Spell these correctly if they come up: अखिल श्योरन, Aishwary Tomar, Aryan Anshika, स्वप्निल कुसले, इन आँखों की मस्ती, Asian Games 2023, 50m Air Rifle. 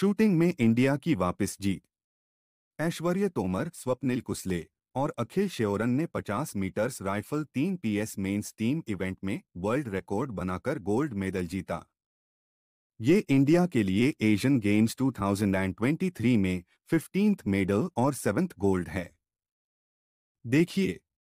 Shooting में India की वापस जीत। ऐश्वर्य तोमर, स्वप्निल कुसले और अखिल श्योरन ने 50 metres rifle 3 PS men's team event में वर्ल्ड रिकॉर्ड बनाकर गोल्ड मेडल जीता। ये इंडिया के लिए एशियन गेम्स 2023 में 15वां मेडल और 7वां गोल्ड है। देखिए